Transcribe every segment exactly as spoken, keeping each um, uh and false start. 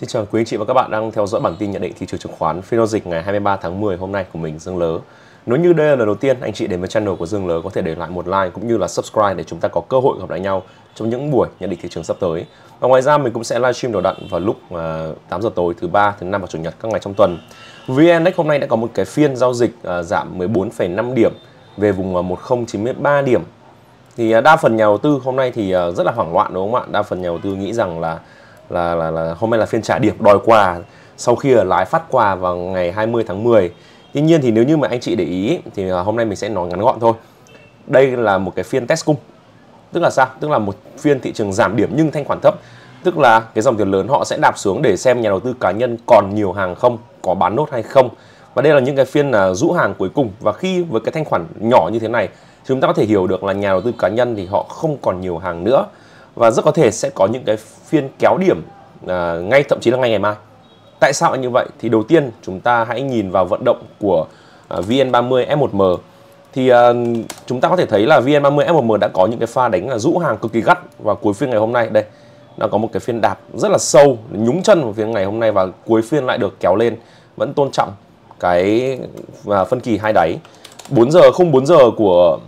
Xin chào quý anh chị và các bạn đang theo dõi bản tin nhận định thị trường chứng khoán phiên giao dịch ngày hai mươi ba tháng mười hôm nay của mình, Dương Lớ. Nếu như đây là lần đầu tiên anh chị đến với channel của Dương Lớ, có thể để lại một like cũng như là subscribe để chúng ta có cơ hội gặp lại nhau trong những buổi nhận định thị trường sắp tới. Và ngoài ra mình cũng sẽ livestream đều đặn vào lúc tám giờ tối thứ ba, thứ năm và chủ nhật các ngày trong tuần. vê en-Index hôm nay đã có một cái phiên giao dịch giảm mười bốn phẩy năm điểm về vùng một không chín ba điểm. Thì đa phần nhà đầu tư hôm nay thì rất là hoảng loạn, đúng không ạ? Đa phần nhà đầu tư nghĩ rằng là Là, là, là hôm nay là phiên trả điểm đòi quà sau khi là lái phát quà vào ngày hai mươi tháng mười. Tuy nhiên thì nếu như mà anh chị để ý thì hôm nay mình sẽ nói ngắn gọn thôi. Đây là một cái phiên test cung. Tức là sao? Tức là một phiên thị trường giảm điểm nhưng thanh khoản thấp. Tức là cái dòng tiền lớn họ sẽ đạp xuống để xem nhà đầu tư cá nhân còn nhiều hàng không, có bán nốt hay không. Và đây là những cái phiên là rũ hàng cuối cùng. Và khi với cái thanh khoản nhỏ như thế này, chúng ta có thể hiểu được là nhà đầu tư cá nhân thì họ không còn nhiều hàng nữa. Và rất có thể sẽ có những cái phiên kéo điểm à, ngay thậm chí là ngay ngày mai. Tại sao như vậy? Thì đầu tiên chúng ta hãy nhìn vào vận động của à, V N ba mươi F một M. Thì à, chúng ta có thể thấy là V N ba mươi F một M đã có những cái pha đánh là rũ hàng cực kỳ gắt vào cuối phiên ngày hôm nay. Đây, nó có một cái phiên đạp rất là sâu, nhúng chân vào phiên ngày hôm nay và cuối phiên lại được kéo lên. Vẫn tôn trọng cái à, phân kỳ hai đáy. bốn giờ không bốn giờ của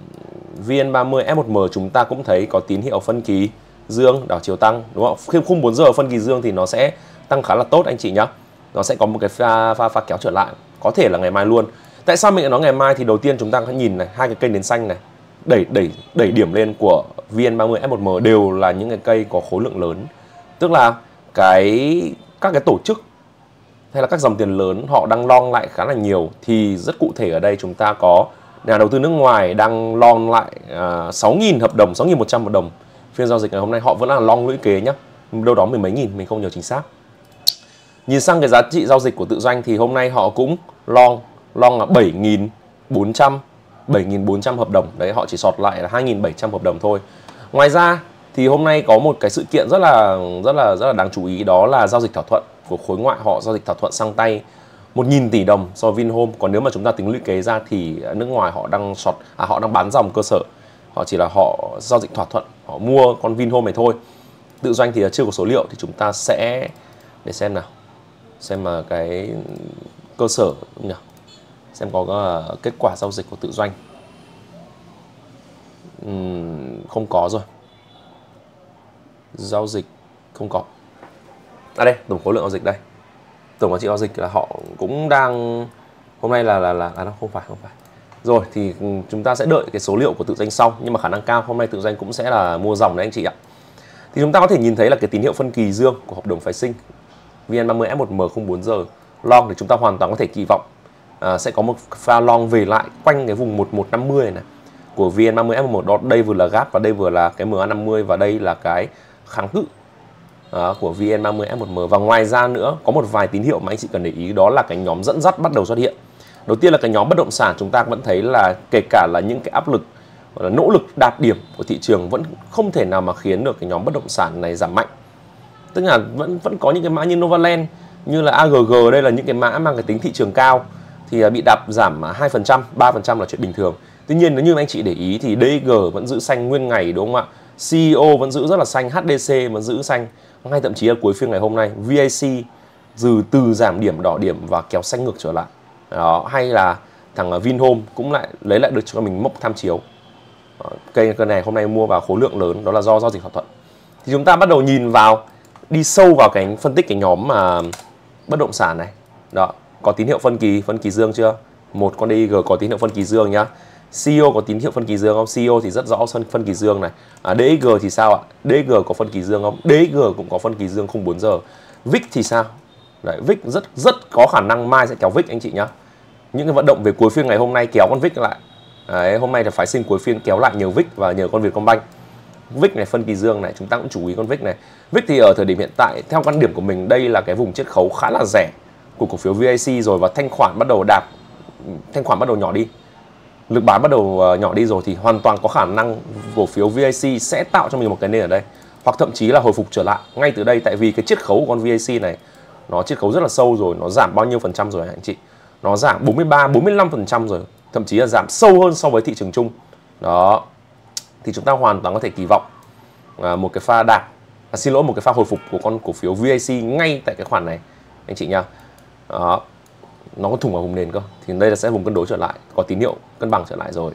V N ba mươi F một M chúng ta cũng thấy có tín hiệu phân kỳ dương đảo chiều tăng, đúng không? Khi khung bốn giờ phân kỳ dương thì nó sẽ tăng khá là tốt anh chị nhá. Nó sẽ có một cái pha, pha pha kéo trở lại, có thể là ngày mai luôn. Tại sao mình nói ngày mai? Thì đầu tiên chúng ta hãy nhìn này, hai cái cây nến xanh này đẩy đẩy đẩy điểm lên của V N ba mươi F một M đều là những cái cây có khối lượng lớn. Tức là cái các cái tổ chức hay là các dòng tiền lớn họ đang long lại khá là nhiều. Thì rất cụ thể ở đây chúng ta có nhà đầu tư nước ngoài đang long lại à, sáu nghìn hợp đồng, sáu nghìn một trăm hợp đồng. Phiên giao dịch ngày hôm nay họ vẫn là long lũy kế nhá, đâu đó mười mấy nghìn, mình không nhớ chính xác. Nhìn sang cái giá trị giao dịch của tự doanh thì hôm nay họ cũng long long là bảy nghìn bốn trăm hợp đồng đấy, họ chỉ sọt lại là hai nghìn bảy trăm hợp đồng thôi. Ngoài ra thì hôm nay có một cái sự kiện rất là rất là rất là đáng chú ý, đó là giao dịch thỏa thuận của khối ngoại, họ giao dịch thỏa thuận sang tay một nghìn tỷ đồng do VinHome. Còn nếu mà chúng ta tính lũy kế ra thì nước ngoài họ đang sọt à, họ đang bán dòng cơ sở. Họ chỉ là họ giao dịch thỏa thuận, họ mua con VinHome này thôi. Tự doanh thì chưa có số liệu, thì chúng ta sẽ để xem nào, xem mà cái cơ sở nhỉ, xem có uh, kết quả giao dịch của tự doanh. Uhm, không có rồi, giao dịch không có. À đây, tổng khối lượng giao dịch đây, tổng giá trị giao dịch là họ cũng đang hôm nay là là là, là không phải không phải. Rồi thì chúng ta sẽ đợi cái số liệu của tự doanh sau, nhưng mà khả năng cao hôm nay tự doanh cũng sẽ là mua dòng đấy anh chị ạ. Thì chúng ta có thể nhìn thấy là cái tín hiệu phân kỳ dương của hợp đồng phái sinh V N ba mươi F một M không bốn giờ long, thì chúng ta hoàn toàn có thể kỳ vọng à, sẽ có một pha long về lại quanh cái vùng một một năm mươi này của V N ba mươi F một M. Đó, đây vừa là gap và đây vừa là cái M A năm mươi và đây là cái kháng cự à, của V N ba mươi F một M. Và ngoài ra nữa có một vài tín hiệu mà anh chị cần để ý, đó là cái nhóm dẫn dắt bắt đầu xuất hiện. Đầu tiên là cái nhóm bất động sản, chúng ta vẫn thấy là kể cả là những cái áp lực là nỗ lực đạt điểm của thị trường vẫn không thể nào mà khiến được cái nhóm bất động sản này giảm mạnh. Tức là vẫn vẫn có những cái mã như Novaland, như là A G G, đây là những cái mã mang cái tính thị trường cao thì bị đạp giảm hai phần trăm, ba phần trăm là chuyện bình thường. Tuy nhiên nếu như anh chị để ý thì D I G vẫn giữ xanh nguyên ngày, đúng không ạ? C E O vẫn giữ rất là xanh, H D C vẫn giữ xanh, ngay thậm chí là cuối phiên ngày hôm nay V I C từ từ giảm điểm đỏ điểm và kéo xanh ngược trở lại. Đó, hay là thằng VinHome cũng lại lấy lại được cho mình mốc tham chiếu. Cây cơn này hôm nay mua vào khối lượng lớn, đó là do giao dịch thỏa thuận. Thì chúng ta bắt đầu nhìn vào, đi sâu vào cái phân tích cái nhóm mà bất động sản này. Đó, có tín hiệu phân kỳ, phân kỳ dương chưa? Một con D I G có tín hiệu phân kỳ dương nhá. C E O có tín hiệu phân kỳ dương không? C E O thì rất rõ phân kỳ dương này. À, D X G thì sao ạ? D X G có phân kỳ dương không? D X G cũng có phân kỳ dương không bốn giờ. V I C thì sao? Đấy, V I C rất rất có khả năng mai sẽ kéo V I C anh chị nhá. Những cái vận động về cuối phiên ngày hôm nay kéo con V I C lại. Đấy, hôm nay là phái sinh cuối phiên kéo lại nhờ V I C và nhờ con Vietcombank. V I C này phân kỳ dương này, chúng ta cũng chú ý con V I C này. V I C thì ở thời điểm hiện tại theo quan điểm của mình đây là cái vùng chiết khấu khá là rẻ của cổ phiếu V I C rồi, và thanh khoản bắt đầu đạp, thanh khoản bắt đầu nhỏ đi, lực bán bắt đầu nhỏ đi rồi thì hoàn toàn có khả năng cổ phiếu V I C sẽ tạo cho mình một cái nền ở đây hoặc thậm chí là hồi phục trở lại ngay từ đây, tại vì cái chiết khấu của con V I C này nó chiết khấu rất là sâu rồi, nó giảm bao nhiêu phần trăm rồi anh chị? Nó giảm bốn mươi ba, bốn mươi lăm phần trăm rồi, thậm chí là giảm sâu hơn so với thị trường chung. Đó, thì chúng ta hoàn toàn có thể kỳ vọng à, một cái pha đạp và xin lỗi một cái pha hồi phục của con cổ phiếu vê i xê ngay tại cái khoản này anh chị nhá. Đó, nó có thủng vào vùng nền cơ, thì đây là sẽ vùng cân đối trở lại, có tín hiệu cân bằng trở lại rồi.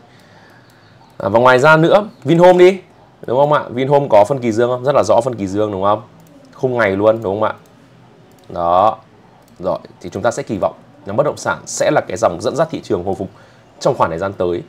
À, và ngoài ra nữa, VinHome đi, đúng không ạ? VinHome có phân kỳ dương không? Rất là rõ phân kỳ dương đúng không? Khung ngày luôn đúng không ạ? Đó. Rồi, thì chúng ta sẽ kỳ vọng nhóm bất động sản sẽ là cái dòng dẫn dắt thị trường hồi phục trong khoảng thời gian tới.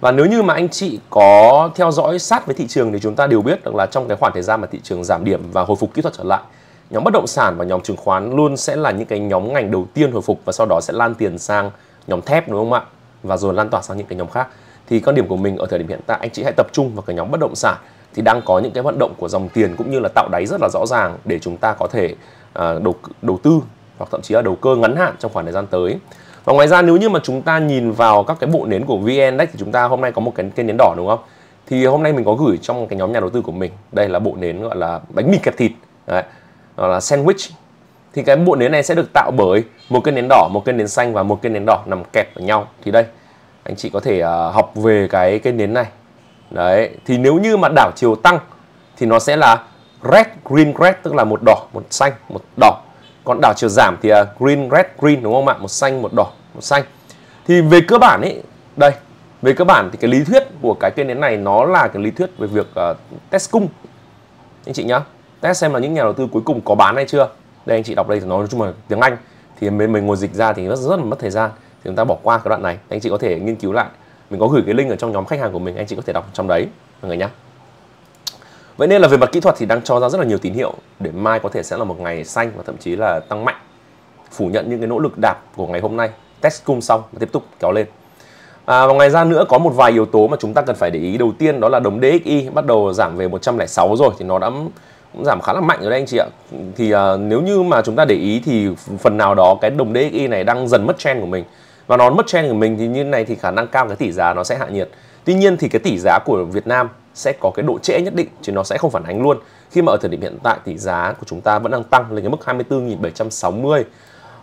Và nếu như mà anh chị có theo dõi sát với thị trường thì chúng ta đều biết được là trong cái khoảng thời gian mà thị trường giảm điểm và hồi phục kỹ thuật trở lại, nhóm bất động sản và nhóm chứng khoán luôn sẽ là những cái nhóm ngành đầu tiên hồi phục và sau đó sẽ lan tiền sang nhóm thép đúng không ạ? Và rồi lan tỏa sang những cái nhóm khác. Thì quan điểm của mình ở thời điểm hiện tại, anh chị hãy tập trung vào cái nhóm bất động sản thì đang có những cái vận động của dòng tiền cũng như là tạo đáy rất là rõ ràng để chúng ta có thể uh, đầu, đầu tư hoặc thậm chí là đầu cơ ngắn hạn trong khoảng thời gian tới. Và ngoài ra nếu như mà chúng ta nhìn vào các cái bộ nến của vê en-Index thì chúng ta hôm nay có một cái cây nến đỏ đúng không? Thì hôm nay mình có gửi trong cái nhóm nhà đầu tư của mình. Đây là bộ nến gọi là bánh mì kẹp thịt. Đấy, đó là sandwich. Thì cái bộ nến này sẽ được tạo bởi một cây nến đỏ, một cây nến xanh và một cây nến đỏ nằm kẹp vào nhau. Thì đây, anh chị có thể uh, học về cái cây nến này. Đấy, thì nếu như mà đảo chiều tăng thì nó sẽ là red, green, red, tức là một đỏ, một xanh, một đỏ. Còn đảo chiều giảm thì uh, green, red, green đúng không ạ? Một xanh, một đỏ, một xanh. Thì về cơ bản ấy, đây, về cơ bản thì cái lý thuyết của cái cây nến này nó là cái lý thuyết về việc uh, test cung. Anh chị nhá, test xem là những nhà đầu tư cuối cùng có bán hay chưa. Đây anh chị đọc đây thì nói chung là tiếng Anh thì mình, mình ngồi dịch ra thì rất, rất là mất thời gian. Thì chúng ta bỏ qua cái đoạn này, anh chị có thể nghiên cứu lại. Mình có gửi cái link ở trong nhóm khách hàng của mình, anh chị có thể đọc trong đấy mọi người nhá. Vậy nên là về mặt kỹ thuật thì đang cho ra rất là nhiều tín hiệu để mai có thể sẽ là một ngày xanh và thậm chí là tăng mạnh, phủ nhận những cái nỗ lực đạp của ngày hôm nay, test cung xong và tiếp tục kéo lên. À, và ngoài ra nữa có một vài yếu tố mà chúng ta cần phải để ý. Đầu tiên đó là đồng đê ích i bắt đầu giảm về một trăm lẻ sáu rồi, thì nó đã cũng giảm khá là mạnh rồi đấy anh chị ạ. Thì à, nếu như mà chúng ta để ý thì phần nào đó cái đồng đê ích i này đang dần mất trend của mình. Và nó mất trend của mình thì như này thì khả năng cao cái tỷ giá nó sẽ hạ nhiệt. Tuy nhiên thì cái tỷ giá của Việt Nam sẽ có cái độ trễ nhất định, chứ nó sẽ không phản ánh luôn. Khi mà ở thời điểm hiện tại tỷ giá của chúng ta vẫn đang tăng lên cái mức hai mươi tư nghìn bảy trăm sáu mươi.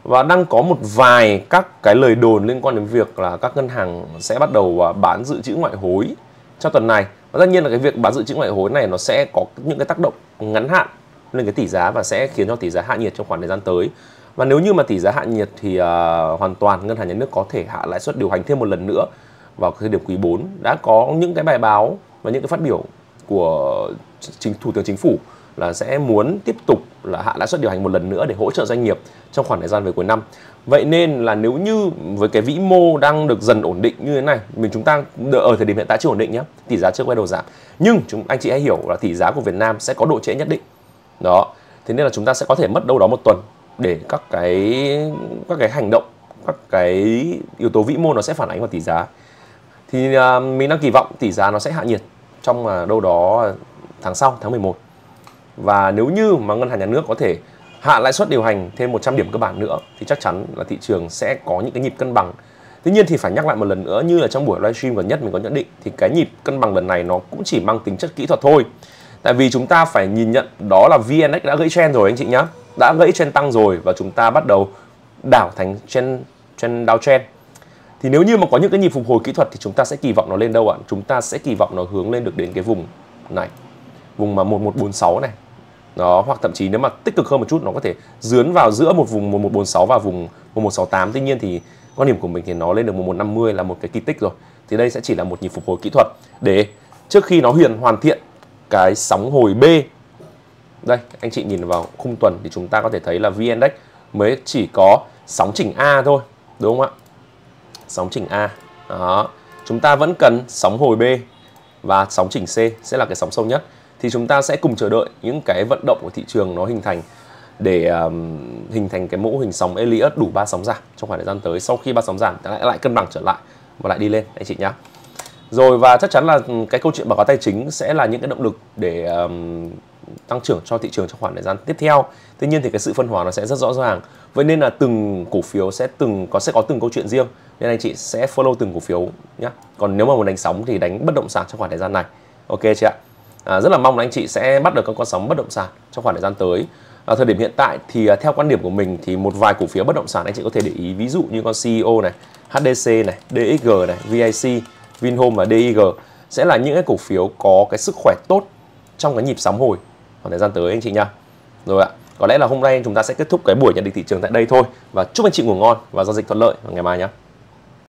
Và đang có một vài các cái lời đồn liên quan đến việc là các ngân hàng sẽ bắt đầu bán dự trữ ngoại hối trong tuần này. Và tất nhiên là cái việc bán dự trữ ngoại hối này nó sẽ có những cái tác động ngắn hạn lên cái tỷ giá và sẽ khiến cho tỷ giá hạ nhiệt trong khoảng thời gian tới. Và nếu như mà tỷ giá hạ nhiệt thì uh, hoàn toàn ngân hàng nhà nước có thể hạ lãi suất điều hành thêm một lần nữa vào thời điểm quý bốn. Đã có những cái bài báo và những cái phát biểu của chính, Thủ tướng Chính phủ là sẽ muốn tiếp tục là hạ lãi suất điều hành một lần nữa để hỗ trợ doanh nghiệp trong khoảng thời gian về cuối năm. Vậy nên là nếu như với cái vĩ mô đang được dần ổn định như thế này, mình chúng ta ở thời điểm hiện tại chưa ổn định nhé, tỷ giá chưa quay đầu giảm. Nhưng chúng, anh chị hãy hiểu là tỷ giá của Việt Nam sẽ có độ trễ nhất định. Đó, thế nên là chúng ta sẽ có thể mất đâu đó một tuần để các cái các cái hành động, các cái yếu tố vĩ mô nó sẽ phản ánh vào tỷ giá. Thì uh, mình đang kỳ vọng tỷ giá nó sẽ hạ nhiệt trong uh, đâu đó tháng sau, tháng mười một. Và nếu như mà ngân hàng nhà nước có thể hạ lãi suất điều hành thêm một trăm điểm cơ bản nữa thì chắc chắn là thị trường sẽ có những cái nhịp cân bằng. Tuy nhiên thì phải nhắc lại một lần nữa, như là trong buổi livestream gần nhất mình có nhận định, thì cái nhịp cân bằng lần này nó cũng chỉ mang tính chất kỹ thuật thôi. Tại vì chúng ta phải nhìn nhận đó là vê en ích đã gãy trend rồi anh chị nhá. Đã gãy trend tăng rồi và chúng ta bắt đầu đảo thành trend, trend downtrend. Thì nếu như mà có những cái nhịp phục hồi kỹ thuật thì chúng ta sẽ kỳ vọng nó lên đâu ạ? Chúng ta sẽ kỳ vọng nó hướng lên được đến cái vùng này, vùng mà một một bốn sáu này. Đó, hoặc thậm chí nếu mà tích cực hơn một chút nó có thể dướn vào giữa một vùng một một bốn sáu và vùng một một sáu tám. Tuy nhiên thì quan điểm của mình thì nó lên được một một năm mươi là một cái kỳ tích rồi. Thì đây sẽ chỉ là một nhịp phục hồi kỹ thuật để trước khi nó huyền hoàn thiện cái sóng hồi B. Đây, anh chị nhìn vào khung tuần thì chúng ta có thể thấy là vê en-Index mới chỉ có sóng chỉnh A thôi, đúng không ạ? Sóng chỉnh A. Đó, chúng ta vẫn cần sóng hồi B và sóng chỉnh C sẽ là cái sóng sâu nhất. Thì chúng ta sẽ cùng chờ đợi những cái vận động của thị trường nó hình thành để um, hình thành cái mẫu hình sóng Elliott đủ ba sóng giảm trong khoảng thời gian tới. Sau khi ba sóng giảm lại lại cân bằng trở lại và lại đi lên anh chị nhá. Rồi, và chắc chắn là cái câu chuyện báo cáo tài chính sẽ là những cái động lực để um, tăng trưởng cho thị trường trong khoảng thời gian tiếp theo. Tuy nhiên thì cái sự phân hóa nó sẽ rất rõ ràng. Vậy nên là từng cổ phiếu sẽ từng có sẽ có từng câu chuyện riêng. Nên anh chị sẽ follow từng cổ phiếu nhé. Còn nếu mà muốn đánh sóng thì đánh bất động sản trong khoảng thời gian này. Ok chị ạ. À, rất là mong là anh chị sẽ bắt được các con sóng bất động sản trong khoảng thời gian tới. À, thời điểm hiện tại thì à, theo quan điểm của mình thì một vài cổ phiếu bất động sản anh chị có thể để ý, ví dụ như con xê i ô này, hát đê xê này, đê ích giê này, vê i xê, VinHome và đê i giê sẽ là những cái cổ phiếu có cái sức khỏe tốt trong cái nhịp sóng hồi khoảng thời gian tới anh chị nha. Rồi ạ, có lẽ là hôm nay chúng ta sẽ kết thúc cái buổi nhận định thị trường tại đây thôi, và chúc anh chị ngủ ngon và giao dịch thuận lợi vào ngày mai nhé.